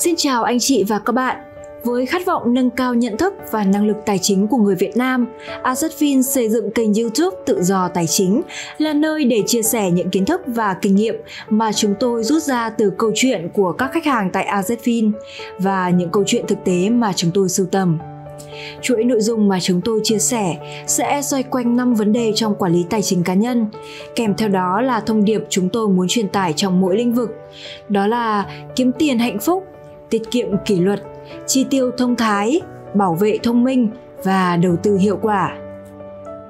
Xin chào anh chị và các bạn. Với khát vọng nâng cao nhận thức và năng lực tài chính của người Việt Nam, Azfin xây dựng kênh YouTube Tự do Tài chính là nơi để chia sẻ những kiến thức và kinh nghiệm mà chúng tôi rút ra từ câu chuyện của các khách hàng tại Azfin và những câu chuyện thực tế mà chúng tôi sưu tầm. Chuỗi nội dung mà chúng tôi chia sẻ sẽ xoay quanh 5 vấn đề trong quản lý tài chính cá nhân, kèm theo đó là thông điệp chúng tôi muốn truyền tải trong mỗi lĩnh vực, đó là kiếm tiền hạnh phúc, tiết kiệm kỷ luật, chi tiêu thông thái, bảo vệ thông minh và đầu tư hiệu quả.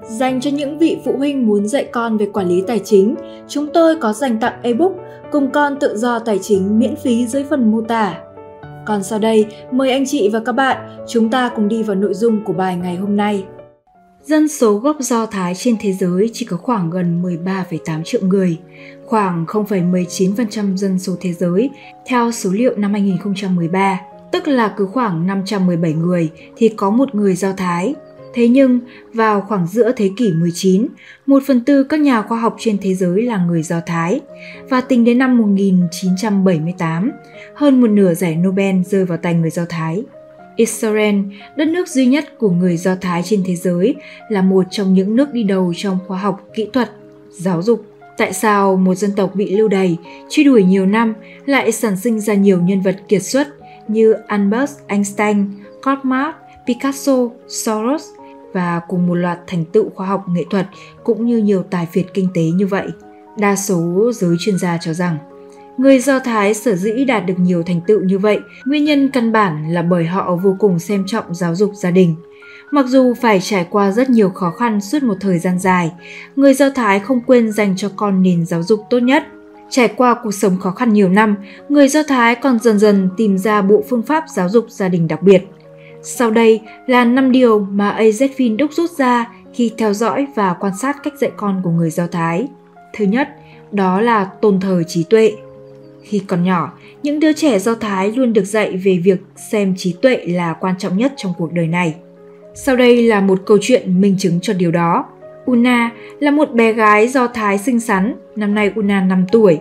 Dành cho những vị phụ huynh muốn dạy con về quản lý tài chính, chúng tôi có dành tặng ebook Cùng Con Tự Do Tài Chính miễn phí dưới phần mô tả. Còn sau đây, mời anh chị và các bạn, chúng ta cùng đi vào nội dung của bài ngày hôm nay. Dân số gốc Do Thái trên thế giới chỉ có khoảng gần 13,8 triệu người, khoảng 0,19% dân số thế giới theo số liệu năm 2013, tức là cứ khoảng 517 người thì có một người Do Thái. Thế nhưng, vào khoảng giữa thế kỷ 19, 1/4 các nhà khoa học trên thế giới là người Do Thái. Và tính đến năm 1978, hơn một nửa giải Nobel rơi vào tay người Do Thái. Israel, đất nước duy nhất của người Do Thái trên thế giới, là một trong những nước đi đầu trong khoa học, kỹ thuật, giáo dục. Tại sao một dân tộc bị lưu đày, truy đuổi nhiều năm lại sản sinh ra nhiều nhân vật kiệt xuất như Albert Einstein, Karl Marx, Picasso, Soros và cùng một loạt thành tựu khoa học nghệ thuật cũng như nhiều tài phiệt kinh tế như vậy? Đa số giới chuyên gia cho rằng, người Do Thái sở dĩ đạt được nhiều thành tựu như vậy, nguyên nhân căn bản là bởi họ vô cùng xem trọng giáo dục gia đình. Mặc dù phải trải qua rất nhiều khó khăn suốt một thời gian dài, người Do Thái không quên dành cho con nền giáo dục tốt nhất. Trải qua cuộc sống khó khăn nhiều năm, người Do Thái còn dần dần tìm ra bộ phương pháp giáo dục gia đình đặc biệt. Sau đây là 5 điều mà Azfin đúc rút ra khi theo dõi và quan sát cách dạy con của người Do Thái. Thứ nhất, đó là tôn thờ trí tuệ. Khi còn nhỏ, những đứa trẻ Do Thái luôn được dạy về việc xem trí tuệ là quan trọng nhất trong cuộc đời này. Sau đây là một câu chuyện minh chứng cho điều đó. Una là một bé gái Do Thái xinh xắn, năm nay Una 5 tuổi.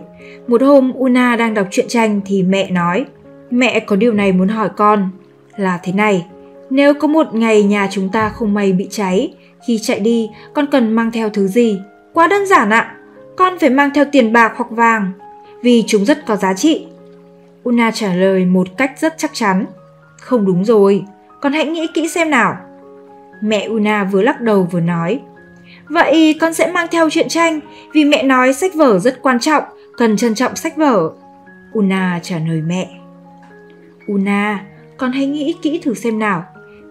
Một hôm Una đang đọc truyện tranh thì mẹ nói, mẹ có điều này muốn hỏi con, là thế này, nếu có một ngày nhà chúng ta không may bị cháy, khi chạy đi con cần mang theo thứ gì? Quá đơn giản ạ, con phải mang theo tiền bạc hoặc vàng, vì chúng rất có giá trị. Una trả lời một cách rất chắc chắn, không đúng rồi, con hãy nghĩ kỹ xem nào. Mẹ Una vừa lắc đầu vừa nói, vậy con sẽ mang theo truyện tranh, vì mẹ nói sách vở rất quan trọng, cần trân trọng sách vở. Una trả lời mẹ, Una, con hãy nghĩ kỹ thử xem nào,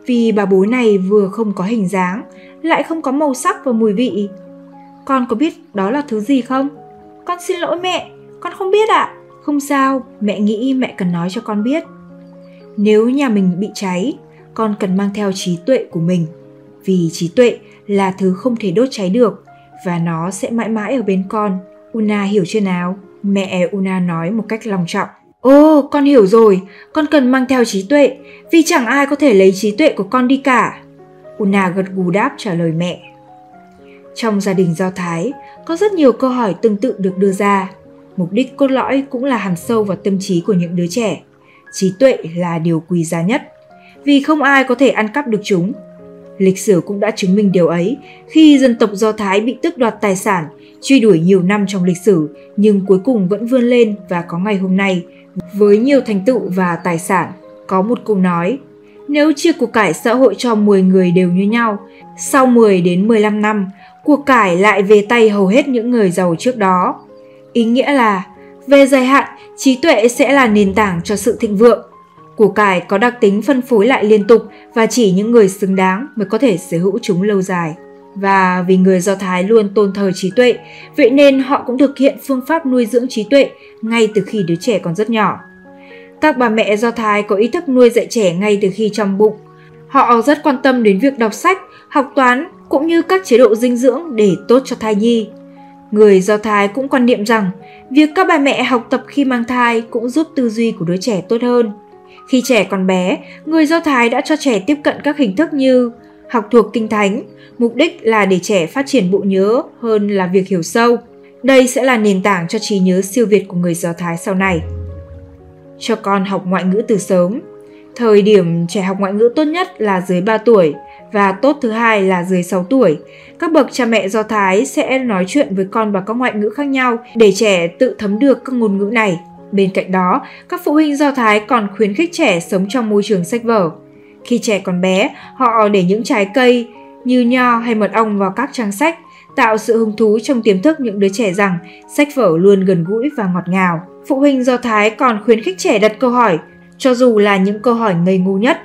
vì bà bối này vừa không có hình dáng, lại không có màu sắc và mùi vị. Con có biết đó là thứ gì không? Con xin lỗi mẹ, con không biết ạ. Không sao, mẹ nghĩ mẹ cần nói cho con biết. Nếu nhà mình bị cháy, con cần mang theo trí tuệ của mình, vì trí tuệ là thứ không thể đốt cháy được và nó sẽ mãi mãi ở bên con. Una hiểu chưa nào? Mẹ Una nói một cách lòng trọng. Ồ, con hiểu rồi, con cần mang theo trí tuệ, vì chẳng ai có thể lấy trí tuệ của con đi cả. Una gật gù đáp trả lời mẹ. Trong gia đình Do Thái, có rất nhiều câu hỏi tương tự được đưa ra. Mục đích cốt lõi cũng là hằn sâu vào tâm trí của những đứa trẻ. Trí tuệ là điều quý giá nhất, vì không ai có thể ăn cắp được chúng. Lịch sử cũng đã chứng minh điều ấy khi dân tộc Do Thái bị tước đoạt tài sản, truy đuổi nhiều năm trong lịch sử nhưng cuối cùng vẫn vươn lên và có ngày hôm nay với nhiều thành tựu và tài sản. Có một câu nói, nếu chia của cải xã hội cho 10 người đều như nhau, sau 10 đến 15 năm, của cải lại về tay hầu hết những người giàu trước đó. Ý nghĩa là, về dài hạn, trí tuệ sẽ là nền tảng cho sự thịnh vượng. Của cải có đặc tính phân phối lại liên tục và chỉ những người xứng đáng mới có thể sở hữu chúng lâu dài. Và vì người Do Thái luôn tôn thờ trí tuệ, vậy nên họ cũng thực hiện phương pháp nuôi dưỡng trí tuệ ngay từ khi đứa trẻ còn rất nhỏ. Các bà mẹ Do Thái có ý thức nuôi dạy trẻ ngay từ khi trong bụng. Họ rất quan tâm đến việc đọc sách, học toán cũng như các chế độ dinh dưỡng để tốt cho thai nhi. Người Do Thái cũng quan niệm rằng việc các bà mẹ học tập khi mang thai cũng giúp tư duy của đứa trẻ tốt hơn. Khi trẻ còn bé, người Do Thái đã cho trẻ tiếp cận các hình thức như học thuộc kinh thánh, mục đích là để trẻ phát triển bộ nhớ hơn là việc hiểu sâu. Đây sẽ là nền tảng cho trí nhớ siêu việt của người Do Thái sau này. cho con học ngoại ngữ từ sớm. Thời điểm trẻ học ngoại ngữ tốt nhất là dưới 3 tuổi và tốt thứ hai là dưới 6 tuổi. Các bậc cha mẹ Do Thái sẽ nói chuyện với con bằng các ngoại ngữ khác nhau để trẻ tự thấm được các ngôn ngữ này. Bên cạnh đó, các phụ huynh Do Thái còn khuyến khích trẻ sống trong môi trường sách vở. Khi trẻ còn bé, họ để những trái cây như nho hay mật ong vào các trang sách, tạo sự hứng thú trong tiềm thức những đứa trẻ rằng sách vở luôn gần gũi và ngọt ngào. Phụ huynh Do Thái còn khuyến khích trẻ đặt câu hỏi, cho dù là những câu hỏi ngây ngu nhất.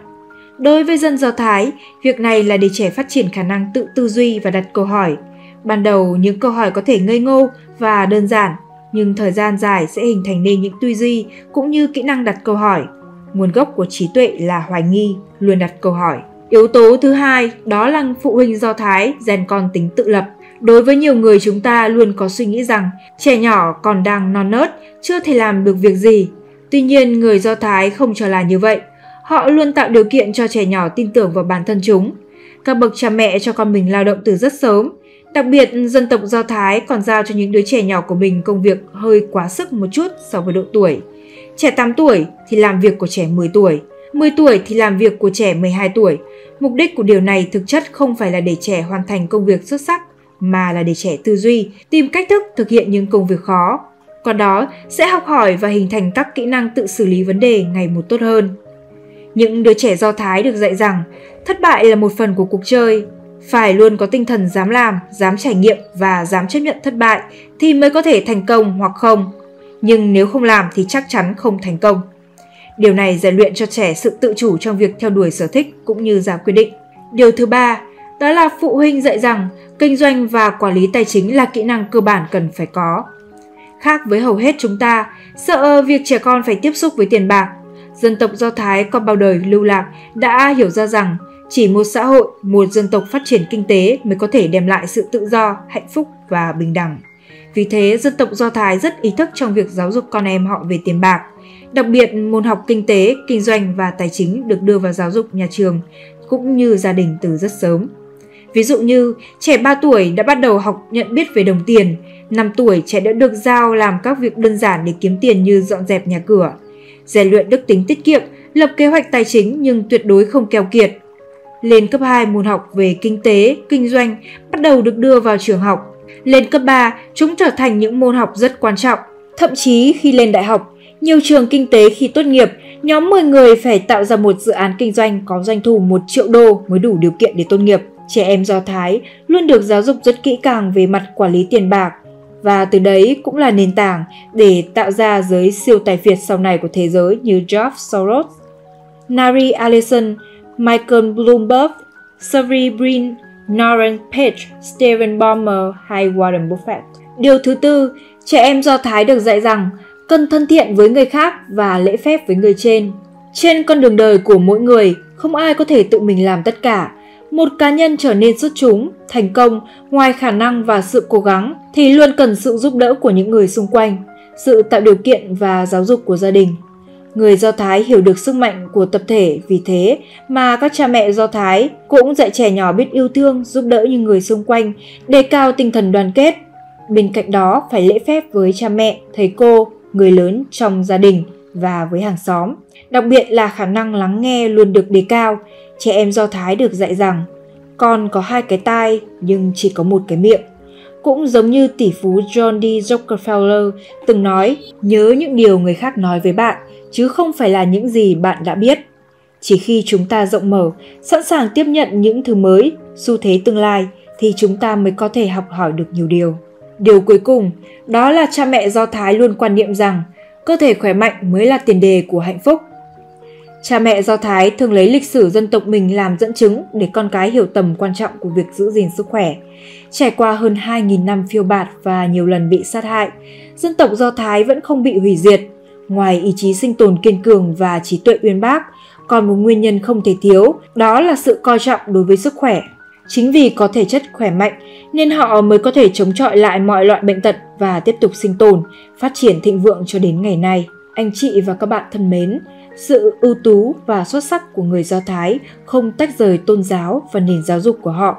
Đối với dân Do Thái, việc này là để trẻ phát triển khả năng tự tư duy và đặt câu hỏi. Ban đầu, những câu hỏi có thể ngây ngô và đơn giản, nhưng thời gian dài sẽ hình thành nên những tư duy cũng như kỹ năng đặt câu hỏi. Nguồn gốc của trí tuệ là hoài nghi, luôn đặt câu hỏi. Yếu tố thứ hai đó là phụ huynh Do Thái rèn con tính tự lập. Đối với nhiều người chúng ta luôn có suy nghĩ rằng trẻ nhỏ còn đang non nớt, chưa thể làm được việc gì. Tuy nhiên, người Do Thái không cho là như vậy. Họ luôn tạo điều kiện cho trẻ nhỏ tin tưởng vào bản thân chúng. Các bậc cha mẹ cho con mình lao động từ rất sớm. Đặc biệt, dân tộc Do Thái còn giao cho những đứa trẻ nhỏ của mình công việc hơi quá sức một chút so với độ tuổi. Trẻ 8 tuổi thì làm việc của trẻ 10 tuổi, 10 tuổi thì làm việc của trẻ 12 tuổi. Mục đích của điều này thực chất không phải là để trẻ hoàn thành công việc xuất sắc, mà là để trẻ tư duy, tìm cách thức thực hiện những công việc khó. Qua đó sẽ học hỏi và hình thành các kỹ năng tự xử lý vấn đề ngày một tốt hơn. Những đứa trẻ Do Thái được dạy rằng thất bại là một phần của cuộc chơi. Phải luôn có tinh thần dám làm, dám trải nghiệm và dám chấp nhận thất bại thì mới có thể thành công hoặc không. Nhưng nếu không làm thì chắc chắn không thành công. Điều này rèn luyện cho trẻ sự tự chủ trong việc theo đuổi sở thích cũng như ra quyết định. Điều thứ ba, đó là phụ huynh dạy rằng kinh doanh và quản lý tài chính là kỹ năng cơ bản cần phải có. Khác với hầu hết chúng ta, sợ việc trẻ con phải tiếp xúc với tiền bạc, dân tộc Do Thái qua bao đời lưu lạc đã hiểu ra rằng chỉ một xã hội, một dân tộc phát triển kinh tế mới có thể đem lại sự tự do, hạnh phúc và bình đẳng. Vì thế, dân tộc Do Thái rất ý thức trong việc giáo dục con em họ về tiền bạc. Đặc biệt, môn học kinh tế, kinh doanh và tài chính được đưa vào giáo dục nhà trường cũng như gia đình từ rất sớm. Ví dụ như, trẻ 3 tuổi đã bắt đầu học nhận biết về đồng tiền, 5 tuổi trẻ đã được giao làm các việc đơn giản để kiếm tiền như dọn dẹp nhà cửa. Rèn luyện đức tính tiết kiệm, lập kế hoạch tài chính nhưng tuyệt đối không keo kiệt. Lên cấp 2, môn học về kinh tế, kinh doanh bắt đầu được đưa vào trường học. Lên cấp 3, chúng trở thành những môn học rất quan trọng. Thậm chí khi lên đại học, nhiều trường kinh tế khi tốt nghiệp, nhóm 10 người phải tạo ra một dự án kinh doanh có doanh thu 1 triệu đô mới đủ điều kiện để tốt nghiệp. Trẻ em Do Thái luôn được giáo dục rất kỹ càng về mặt quản lý tiền bạc và từ đấy cũng là nền tảng để tạo ra giới siêu tài phiệt sau này của thế giới như Jeff Soros, Nari Allison, Michael Bloomberg, Sergey Brin, Naren Page, Steven Bomber hay Warren Buffett. Điều thứ tư, trẻ em Do Thái được dạy rằng cần thân thiện với người khác và lễ phép với người trên. Trên con đường đời của mỗi người, không ai có thể tự mình làm tất cả. Một cá nhân trở nên xuất chúng, thành công, ngoài khả năng và sự cố gắng thì luôn cần sự giúp đỡ của những người xung quanh, sự tạo điều kiện và giáo dục của gia đình. Người Do Thái hiểu được sức mạnh của tập thể, vì thế mà các cha mẹ Do Thái cũng dạy trẻ nhỏ biết yêu thương, giúp đỡ những người xung quanh, đề cao tinh thần đoàn kết. Bên cạnh đó, phải lễ phép với cha mẹ, thầy cô, người lớn trong gia đình và với hàng xóm. Đặc biệt là khả năng lắng nghe luôn được đề cao. Trẻ em Do Thái được dạy rằng con có 2 cái tai nhưng chỉ có 1 cái miệng. Cũng giống như tỷ phú John D. Rockefeller từng nói, nhớ những điều người khác nói với bạn, chứ không phải là những gì bạn đã biết. Chỉ khi chúng ta rộng mở, sẵn sàng tiếp nhận những thứ mới, xu thế tương lai, thì chúng ta mới có thể học hỏi được nhiều điều. Điều cuối cùng, đó là cha mẹ Do Thái luôn quan niệm rằng cơ thể khỏe mạnh mới là tiền đề của hạnh phúc. Cha mẹ Do Thái thường lấy lịch sử dân tộc mình làm dẫn chứng để con cái hiểu tầm quan trọng của việc giữ gìn sức khỏe. Trải qua hơn 2.000 năm phiêu bạt và nhiều lần bị sát hại, dân tộc Do Thái vẫn không bị hủy diệt. Ngoài ý chí sinh tồn kiên cường và trí tuệ uyên bác, còn một nguyên nhân không thể thiếu, đó là sự coi trọng đối với sức khỏe. Chính vì có thể chất khỏe mạnh nên họ mới có thể chống chọi lại mọi loại bệnh tật và tiếp tục sinh tồn, phát triển thịnh vượng cho đến ngày nay. Anh chị và các bạn thân mến, sự ưu tú và xuất sắc của người Do Thái không tách rời tôn giáo và nền giáo dục của họ.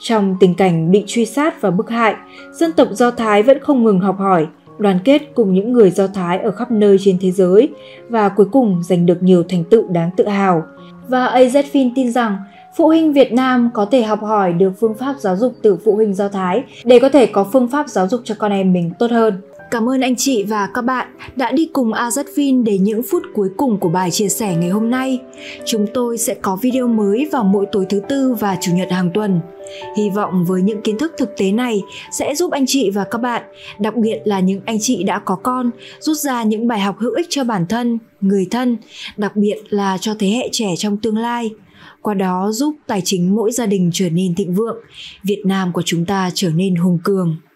Trong tình cảnh bị truy sát và bức hại, dân tộc Do Thái vẫn không ngừng học hỏi, đoàn kết cùng những người Do Thái ở khắp nơi trên thế giới và cuối cùng giành được nhiều thành tựu đáng tự hào. Và Azfin tin rằng phụ huynh Việt Nam có thể học hỏi được phương pháp giáo dục từ phụ huynh Do Thái để có thể có phương pháp giáo dục cho con em mình tốt hơn. Cảm ơn anh chị và các bạn đã đi cùng Azfin đến những phút cuối cùng của bài chia sẻ ngày hôm nay. Chúng tôi sẽ có video mới vào mỗi tối thứ Tư và Chủ nhật hàng tuần. Hy vọng với những kiến thức thực tế này sẽ giúp anh chị và các bạn, đặc biệt là những anh chị đã có con, rút ra những bài học hữu ích cho bản thân, người thân, đặc biệt là cho thế hệ trẻ trong tương lai. Qua đó giúp tài chính mỗi gia đình trở nên thịnh vượng, Việt Nam của chúng ta trở nên hùng cường.